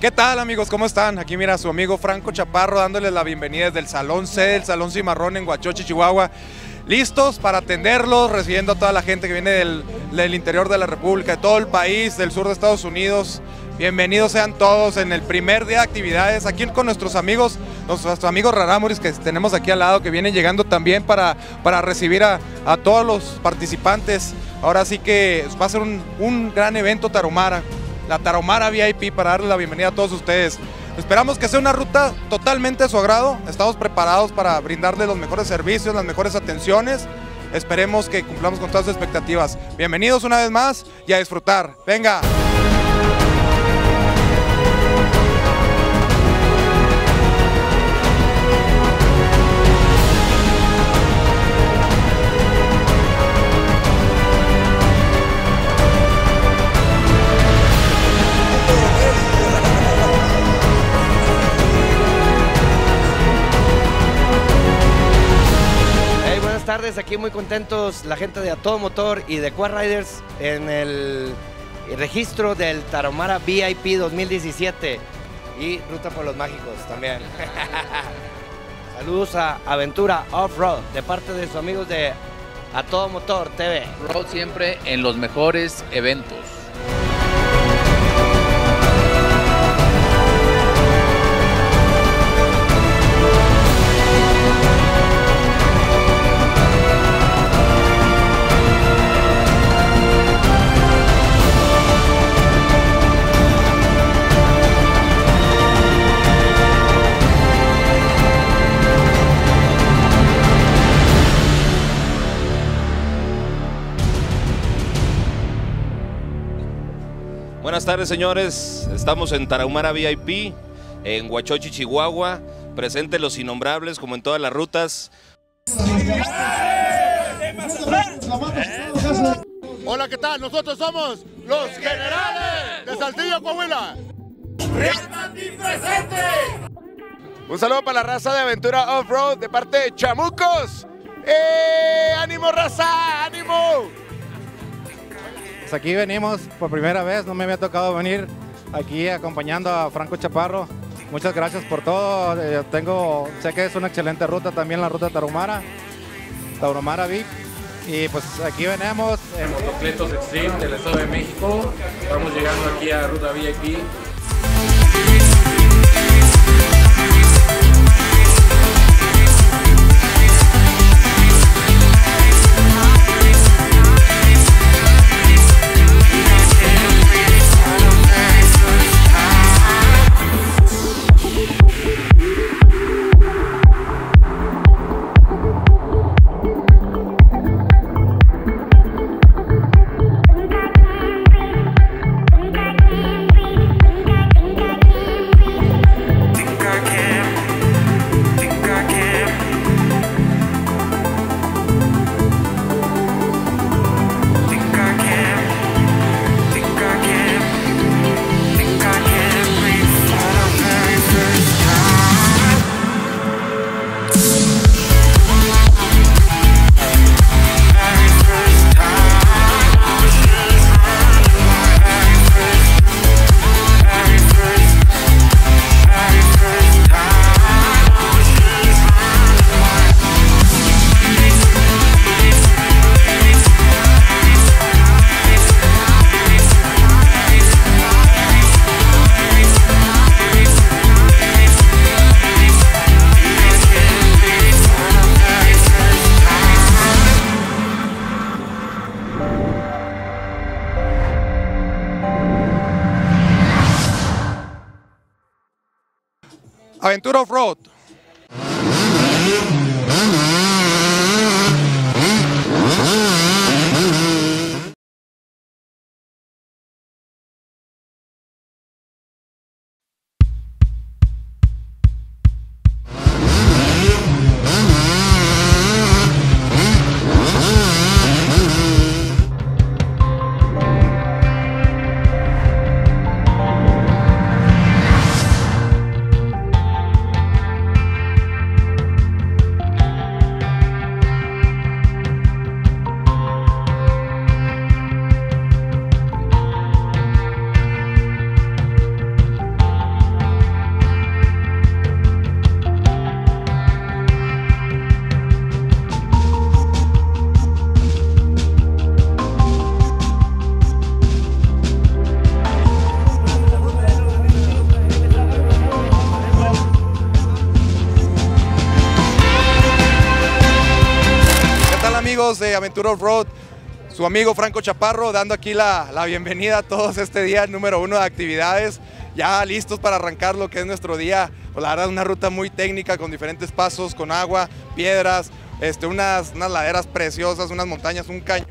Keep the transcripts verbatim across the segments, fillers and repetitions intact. ¿Qué tal, amigos? ¿Cómo están? Aquí mira su amigo Franco Chaparro dándoles la bienvenida desde el Salón C, el Salón Cimarrón en Guachochi, Chihuahua. Listos para atenderlos, recibiendo a toda la gente que viene del, del interior de la República, de todo el país, del sur de Estados Unidos. Bienvenidos sean todos en el primer día de actividades, aquí con nuestros amigos, nuestros amigos Rarámuris que tenemos aquí al lado, que vienen llegando también para, para recibir a, a todos los participantes. Ahora sí que va a ser un, un gran evento Tarahumara. La Tarahumara V I P, para darle la bienvenida a todos ustedes. Esperamos que sea una ruta totalmente a su agrado. Estamos preparados para brindarles los mejores servicios, las mejores atenciones. Esperemos que cumplamos con todas sus expectativas. Bienvenidos una vez más y a disfrutar. ¡Venga! Buenas tardes, aquí muy contentos la gente de A Todo Motor y de Quad Riders en el registro del Tarahumara V I P dos mil diecisiete y Ruta por los Mágicos también. Saludos a Aventura Off-Road de parte de sus amigos de A Todo Motor T V. Road siempre en los mejores eventos. Buenas tardes, señores, estamos en Tarahumara V I P, en Guachochi, Chihuahua, presentes los innombrables como en todas las rutas. Hola, ¿qué tal? Nosotros somos los generales de Saltillo, Coahuila. Un saludo para la raza de Aventura Off-Road de parte de Chamucos. ¡Eh! ¡Ánimo, raza! ¡Ánimo! Aquí venimos por primera vez, no me había tocado venir aquí acompañando a Franco Chaparro. Muchas gracias por todo. Eh, tengo, sé que es una excelente ruta también, la ruta Tarahumara, Tarahumara V I P. Y pues aquí venimos. Eh. Motocletos Extreme del Estado de México. Estamos llegando aquí a Ruta V I P. Aventura Off-Road. amigos de Aventura Off-Road, su amigo Franco Chaparro, dando aquí la, la bienvenida a todos este día número uno de actividades, ya listos para arrancar lo que es nuestro día. Pues la verdad, una ruta muy técnica con diferentes pasos, con agua, piedras, este, unas, unas laderas preciosas, unas montañas, un cañón.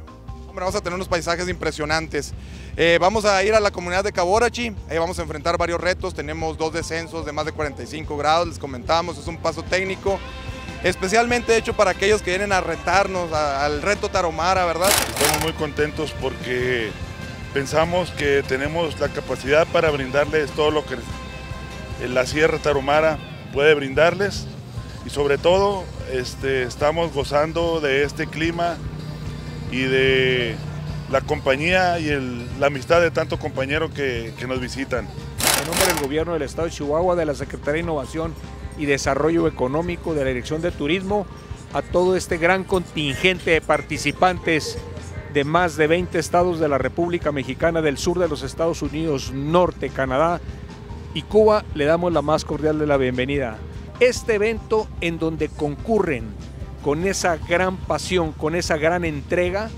Hombre, vamos a tener unos paisajes impresionantes. Eh, vamos a ir a la comunidad de Caborachi, ahí vamos a enfrentar varios retos, tenemos dos descensos de más de cuarenta y cinco grados, les comentábamos, es un paso técnico, especialmente hecho para aquellos que vienen a retarnos a, al reto Tarahumara, ¿verdad? Estamos muy contentos porque pensamos que tenemos la capacidad para brindarles todo lo que la Sierra Tarahumara puede brindarles y sobre todo este, estamos gozando de este clima y de la compañía y el, la amistad de tantos compañeros que, que nos visitan. En nombre del Gobierno del Estado de Chihuahua, de la Secretaría de Innovación y Desarrollo Económico, de la Dirección de Turismo, a todo este gran contingente de participantes de más de veinte estados de la República Mexicana, del sur de los Estados Unidos, norte, Canadá y Cuba, le damos la más cordial de la bienvenida. Este evento en donde concurren con esa gran pasión, con esa gran entrega,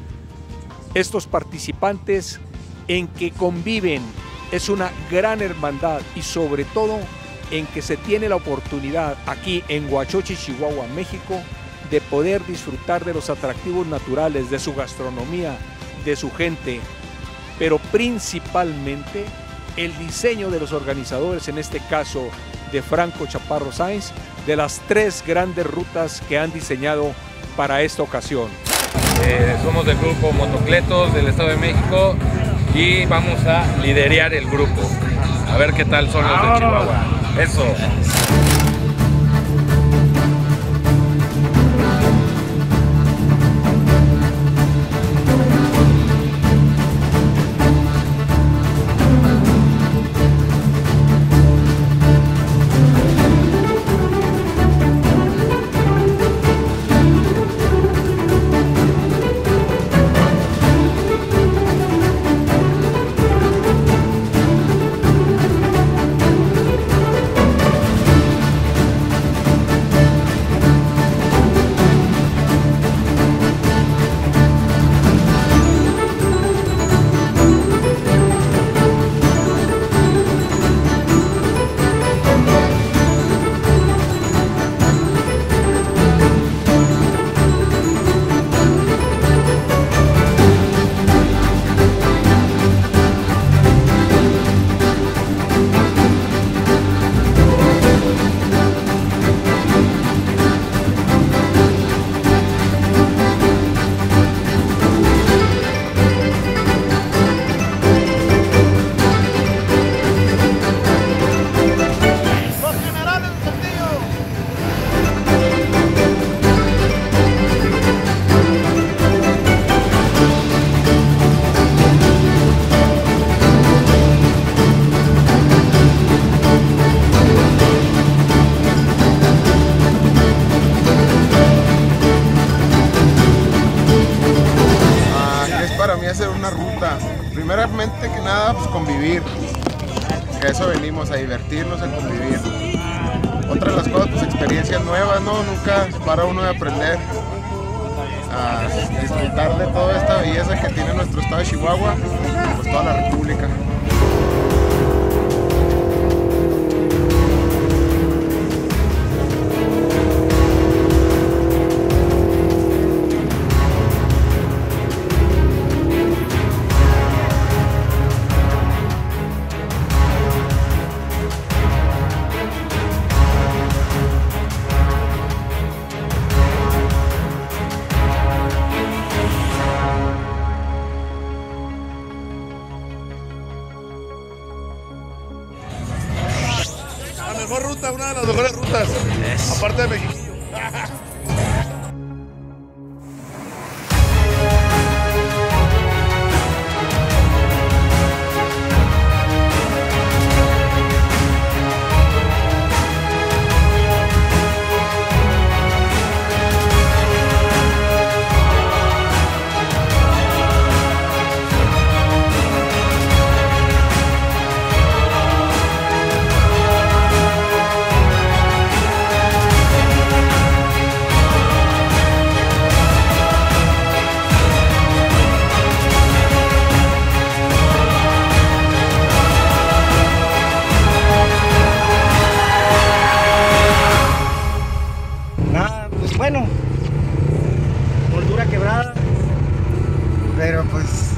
estos participantes en que conviven, es una gran hermandad y sobre todo en que se tiene la oportunidad aquí en Guachochi, Chihuahua, México, de poder disfrutar de los atractivos naturales, de su gastronomía, de su gente, pero principalmente el diseño de los organizadores, en este caso de Franco Chaparro Sainz, de las tres grandes rutas que han diseñado para esta ocasión. Eh, somos del grupo Motocletos del Estado de México y vamos a liderear el grupo. A ver qué tal son los de Chihuahua. Eso. Hacer una ruta, primeramente que nada, pues convivir, que a eso venimos, a divertirnos, a convivir. Otra de las cosas, pues experiencias nuevas, ¿no? Nunca para uno de aprender a disfrutar de toda esta belleza que tiene nuestro estado de Chihuahua, pues toda la república. Ruta, una de las mejores rutas, yes. Aparte de México.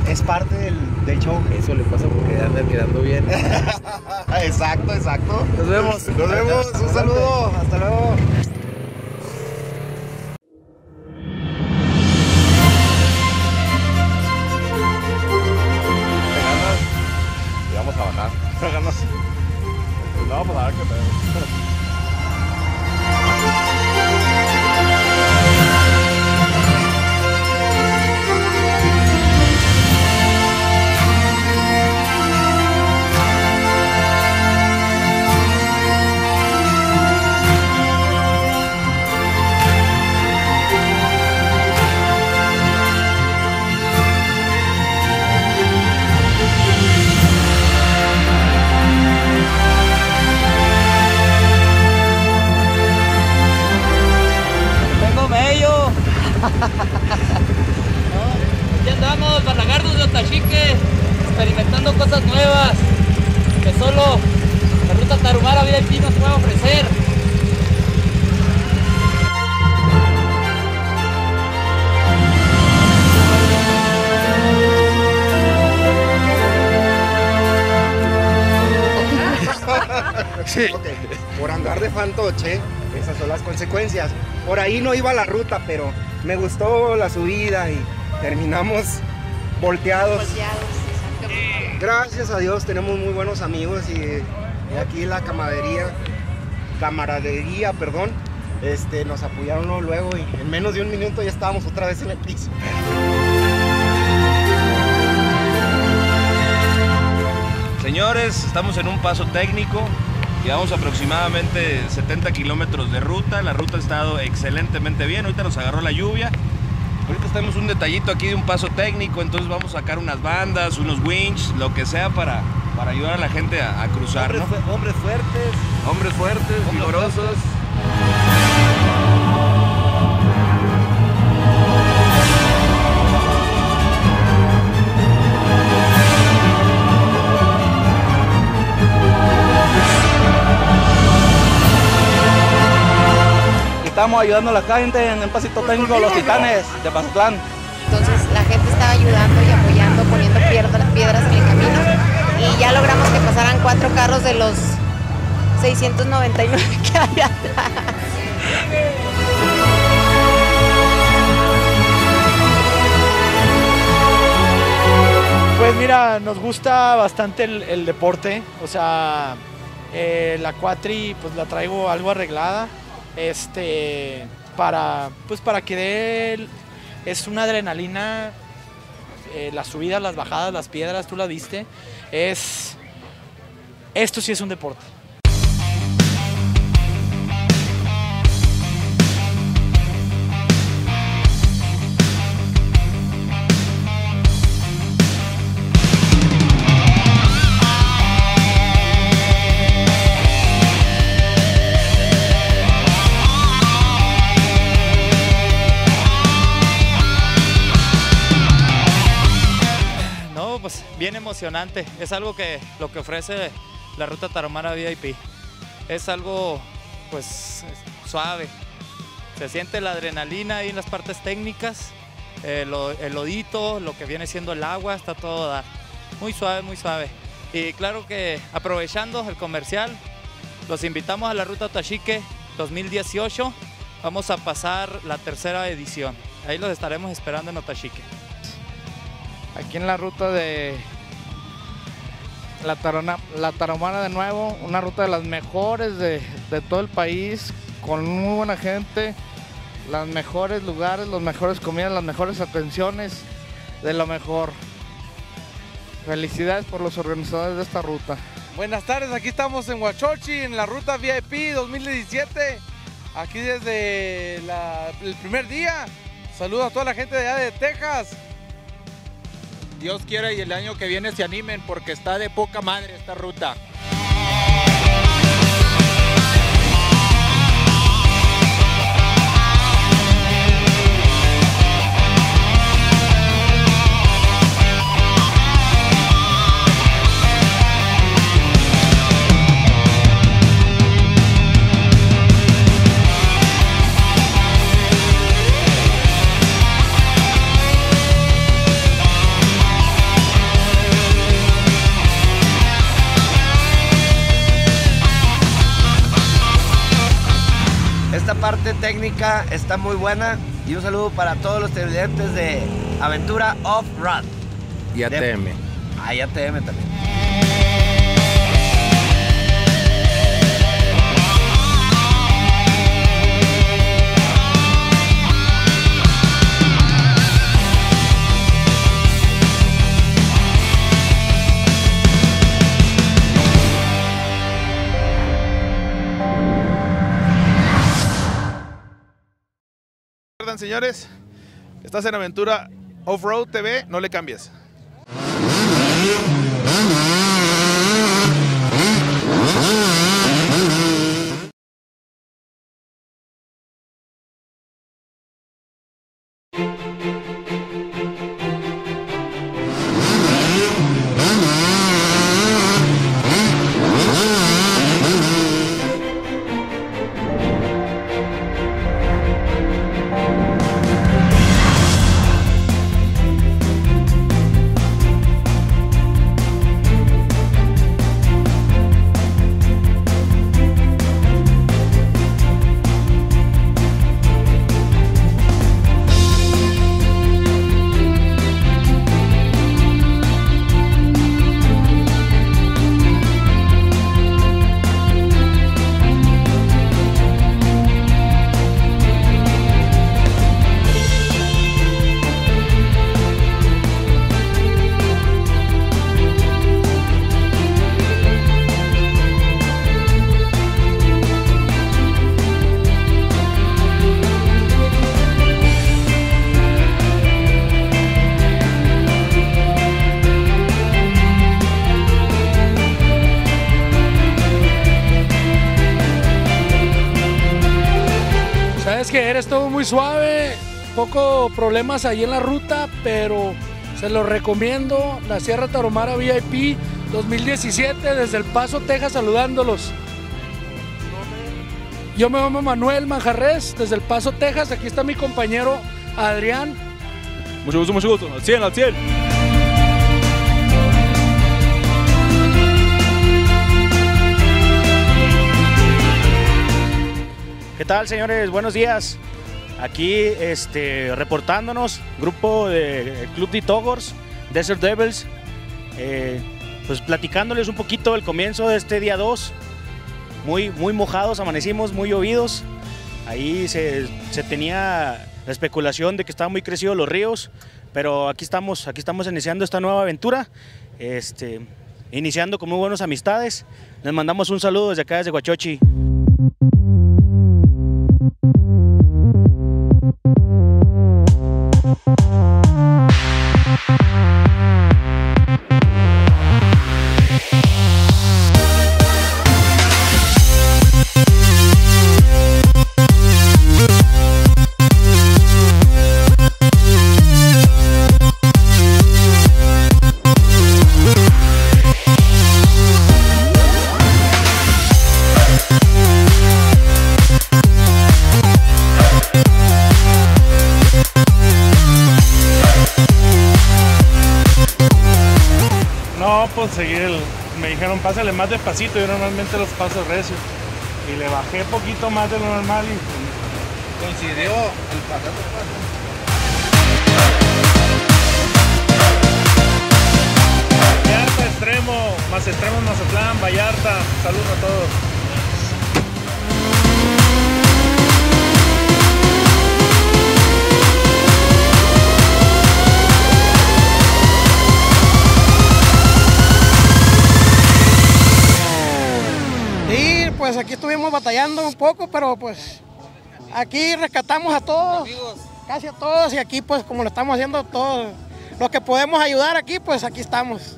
es parte del, del show. Eso le pasa porque anda quedando bien. Exacto, exacto. Nos vemos. Nos vemos. Un saludo. Hasta luego. Y vamos a bajar. No, pues a ver qué pedo. Aquí andamos, Balagardos de Otachique, experimentando cosas nuevas que solo la ruta Tarahumara V I P nos puede ofrecer. Sí. Okay. Por andar de fantoche, esas son las consecuencias. Por ahí no iba la ruta, pero me gustó la subida y terminamos volteados. Volteados, exactamente. Gracias a Dios tenemos muy buenos amigos y aquí la camaradería, camaradería, perdón, este, nos apoyaron luego y en menos de un minuto ya estábamos otra vez en el piso. Señores, estamos en un paso técnico. Llevamos aproximadamente setenta kilómetros de ruta. La ruta ha estado excelentemente bien. Ahorita nos agarró la lluvia. Ahorita tenemos un detallito aquí de un paso técnico. Entonces vamos a sacar unas bandas, unos winches, lo que sea para, para ayudar a la gente a, a cruzar. Hombres, ¿no? fu hombres fuertes. Hombres fuertes, hombres vigorosos. Fuertes. Estamos ayudando a la gente en el Pasito Técnico de los Titanes de Pazatlán. Entonces la gente estaba ayudando y apoyando, poniendo piedra, piedras en el camino. Y ya logramos que pasaran cuatro carros de los seiscientos noventa y nueve que había atrás. Pues mira, nos gusta bastante el, el deporte. O sea, eh, la cuatri pues la traigo algo arreglada. Este, para, pues para que dé, es una adrenalina, eh, las subidas, las bajadas, las piedras, tú la viste, es, esto sí es un deporte. Bien emocionante, es algo que lo que ofrece la ruta Tarahumara V I P, es algo pues suave, se siente la adrenalina ahí en las partes técnicas, eh, lo, el lodito, lo que viene siendo el agua, está todo a dar, muy suave, muy suave. Y claro que aprovechando el comercial, los invitamos a la ruta Otachique dos mil dieciocho, vamos a pasar la tercera edición, ahí los estaremos esperando en Otachique. Aquí en la ruta de la, Tarona, la Tarahumara de nuevo, una ruta de las mejores de, de todo el país, con muy buena gente, los mejores lugares, las mejores comidas, las mejores atenciones, de lo mejor. Felicidades por los organizadores de esta ruta. Buenas tardes, aquí estamos en Guachochi, en la ruta V I P dos mil diecisiete, aquí desde la, el primer día. Saludos a toda la gente de allá de Texas. Dios quiera y el año que viene se animen porque está de poca madre esta ruta. técnica está muy buena. Y un saludo para todos los televidentes de Aventura Off-Road. Y A T M. De... Ah, y A T M también. Señores, estás en Aventura Off-Road T V, no le cambies. Que eres todo muy suave, poco problemas ahí en la ruta, pero se los recomiendo, la Sierra Taromara V I P dos mil diecisiete, desde El Paso, Texas, saludándolos. Yo me llamo Manuel Manjarres, desde El Paso, Texas, aquí está mi compañero Adrián. Mucho gusto, mucho gusto, al cien, al cien. ¿Qué tal, señores? Buenos días. Aquí este, reportándonos, grupo de Club de Togors, Desert Devils, eh, pues platicándoles un poquito el comienzo de este día dos. Muy, muy mojados, amanecimos, muy llovidos. Ahí se, se tenía la especulación de que estaban muy crecidos los ríos, pero aquí estamos, aquí estamos iniciando esta nueva aventura, este, iniciando con muy buenas amistades. Les mandamos un saludo desde acá, desde Guachochi. Seguir el, me dijeron pásale más despacito, yo normalmente los paso recio y le bajé poquito más de lo normal y coincidió el paso. Vallarta extremo, más extremo Mazatlán, Vallarta, saludos a todos. Pues aquí estuvimos batallando un poco, pero pues aquí rescatamos a todos, casi a todos, y aquí pues como lo estamos haciendo todos, los que podemos ayudar aquí, pues aquí estamos.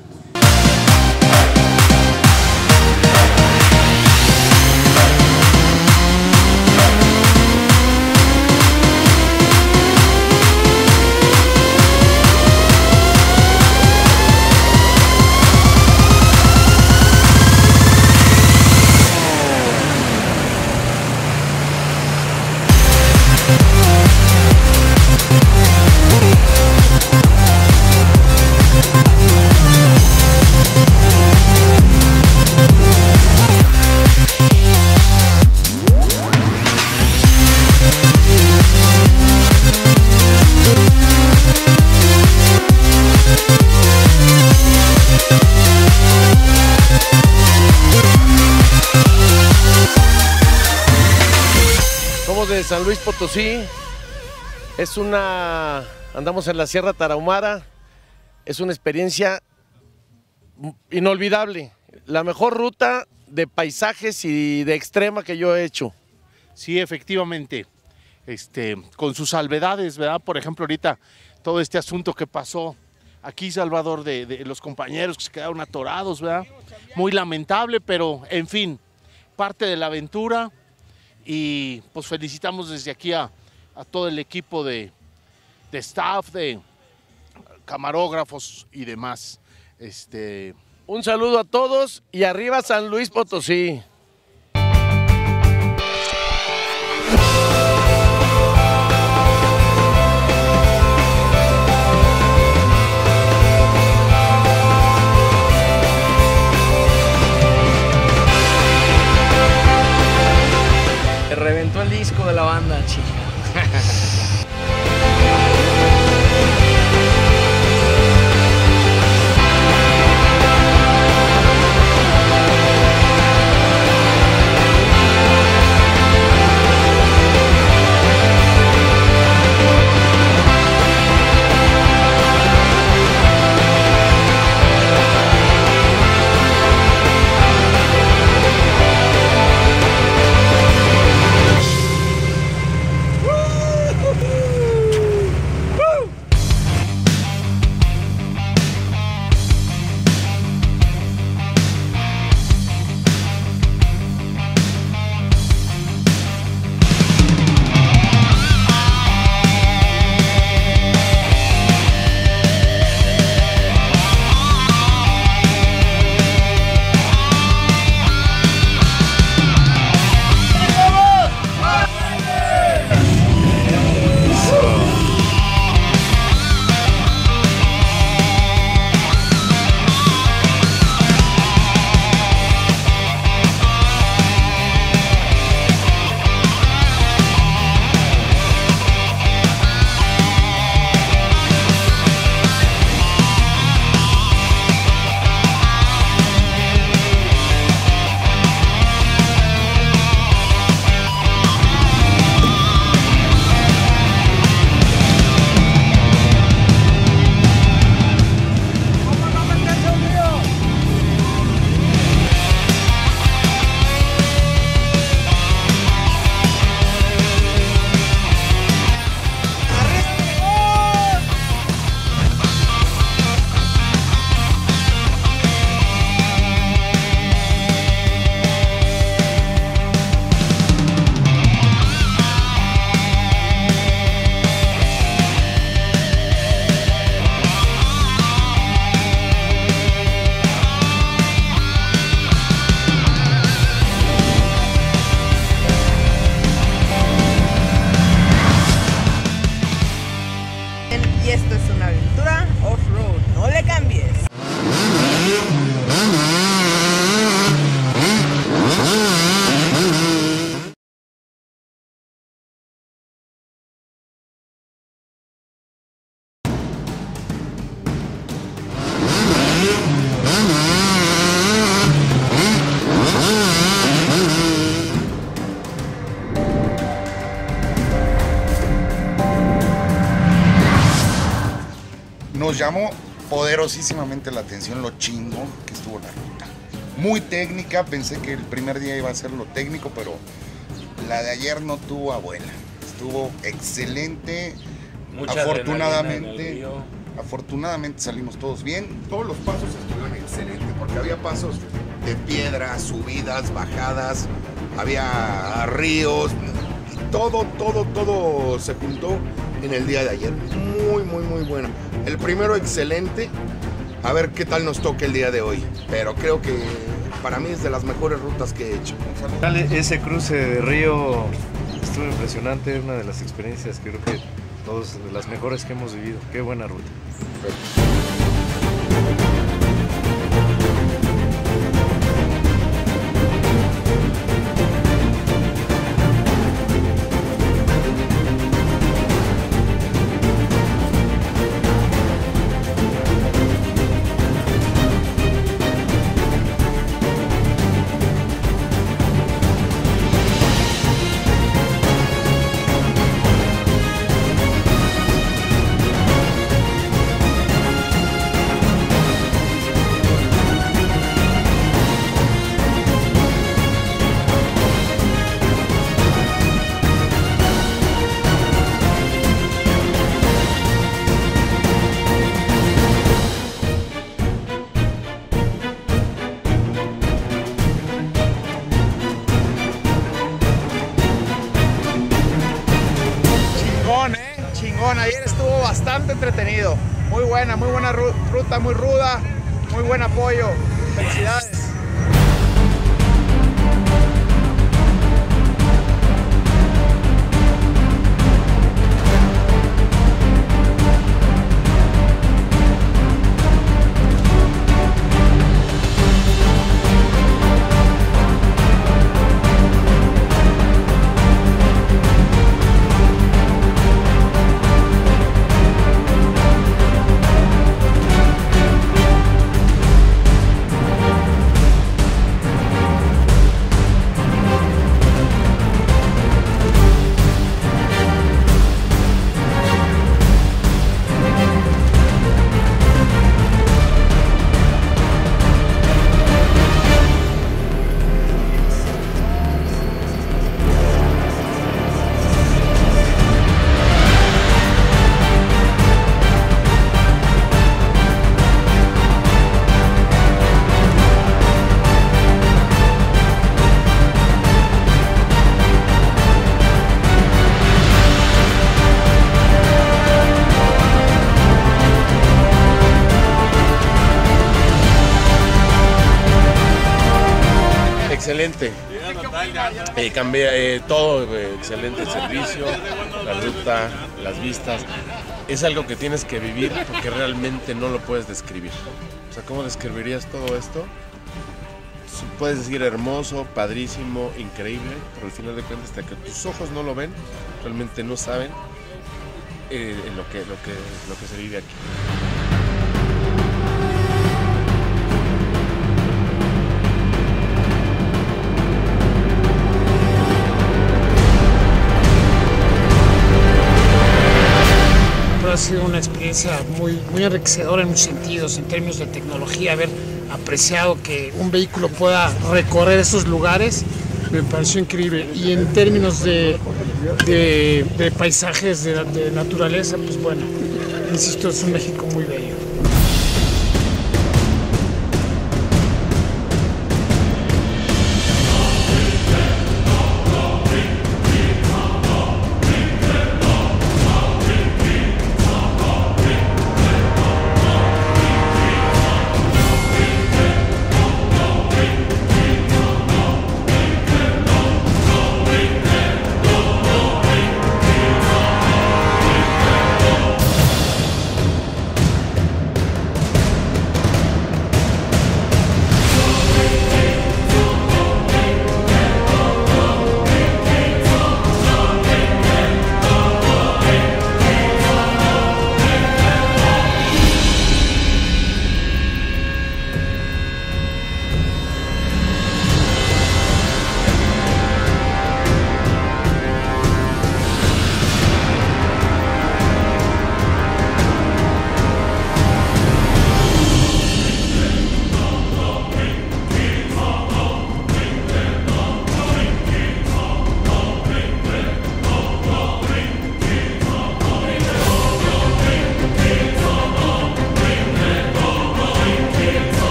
San Luis Potosí. Es una... Andamos en la Sierra Tarahumara. Es una experiencia inolvidable. La mejor ruta de paisajes y de extrema que yo he hecho. Sí, efectivamente. Este, con sus salvedades, ¿verdad? Por ejemplo, ahorita todo este asunto que pasó aquí, Salvador, de, de los compañeros que se quedaron atorados, ¿verdad? Muy lamentable, pero en fin, parte de la aventura. Y pues felicitamos desde aquí a, a todo el equipo de, de staff, de camarógrafos y demás. Este... Un saludo a todos y arriba San Luis Potosí. Reventó el disco de la banda, chica. Nos llamó poderosísimamente la atención lo chingo que estuvo la ruta. Muy técnica, pensé que el primer día iba a ser lo técnico, pero la de ayer no tuvo abuela. Estuvo excelente. Mucha afortunadamente, afortunadamente salimos todos bien. Todos los pasos estuvieron excelentes, porque había pasos de piedras, subidas, bajadas, había ríos, y todo, todo, todo se juntó en el día de ayer. Muy, muy, muy buena. El primero excelente, a ver qué tal nos toca el día de hoy, pero creo que para mí es de las mejores rutas que he hecho. Ese cruce de río estuvo impresionante, una de las experiencias que creo que todos de las mejores que hemos vivido. Qué buena ruta. Perfecto. estuvo bastante entretenido. Muy buena, muy buena ruta, muy ruda, muy buen apoyo. Felicidades. Excelente, eh, cambia, eh, todo, eh, excelente el servicio, la ruta, las vistas, es algo que tienes que vivir porque realmente no lo puedes describir. O sea, ¿cómo describirías todo esto? Puedes decir hermoso, padrísimo, increíble, pero al final de cuentas, hasta que tus ojos no lo ven, realmente no saben eh, lo que, lo que, lo que se vive aquí. Ha sido una experiencia muy, muy enriquecedora en muchos sentidos, en términos de tecnología. Haber apreciado que un vehículo pueda recorrer esos lugares me pareció increíble, y en términos de, de, de paisajes, de, de naturaleza, pues bueno, insisto, es un México muy bello.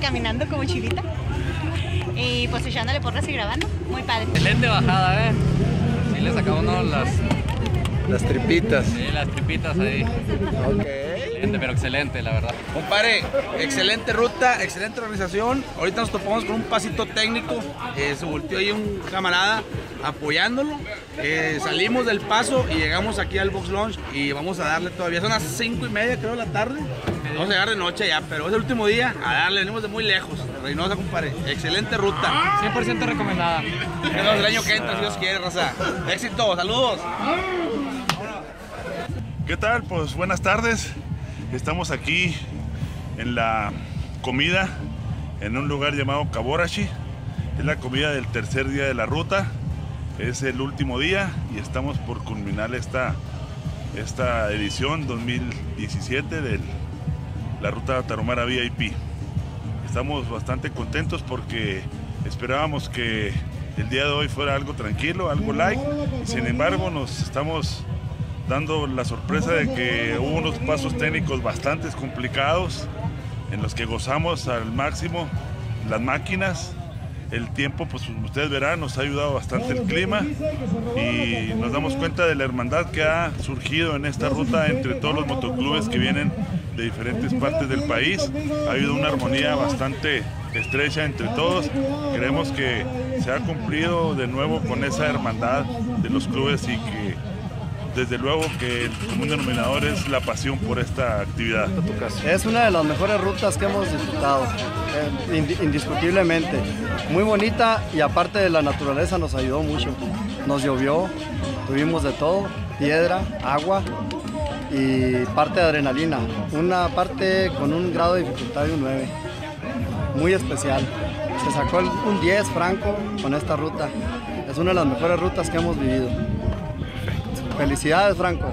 Caminando como chivita y pues echándole porras y grabando, muy padre. Excelente bajada, ¿eh? Sí, le sacamos las... las tripitas. Sí, las tripitas ahí. Ok. Excelente, pero excelente, la verdad. Compadre, excelente ruta, excelente organización. Ahorita nos topamos con un pasito técnico. Eh, se volteó ahí un camarada apoyándolo. Eh, salimos del paso y llegamos aquí al Box Launch y vamos a darle todavía. Son las cinco y media, creo, de la tarde. Vamos a llegar de noche ya, pero es el último día. A darle, venimos de muy lejos, de Reynosa, compadre. Excelente ruta. cien por ciento recomendada. Menos el año que entra, si Dios quiere, raza. Éxito, saludos. ¿Qué tal? Pues buenas tardes. Estamos aquí en la comida, en un lugar llamado Caborachi. Es la comida del tercer día de la ruta. Es el último día y estamos por culminar esta, esta edición dos mil diecisiete del la ruta Tarahumara V I P. Estamos bastante contentos porque esperábamos que el día de hoy fuera algo tranquilo, algo light. Y sin embargo, nos estamos dando la sorpresa de que hubo unos pasos técnicos bastante complicados en los que gozamos al máximo las máquinas. El tiempo, pues ustedes verán, nos ha ayudado bastante el clima y nos damos cuenta de la hermandad que ha surgido en esta ruta entre todos los motoclubes que vienen de diferentes partes del país. Ha habido una armonía bastante estrecha entre todos. Creemos que se ha cumplido de nuevo con esa hermandad de los clubes y que desde luego que el común denominador es la pasión por esta actividad. Es una de las mejores rutas que hemos disfrutado, indiscutiblemente. Muy bonita, y aparte de la naturaleza nos ayudó mucho. Nos llovió, tuvimos de todo, piedra, agua y parte de adrenalina. Una parte con un grado de dificultad de un nueve, muy especial. Se sacó un diez Franco con esta ruta. Es una de las mejores rutas que hemos vivido. Felicidades, Franco.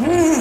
Mmm!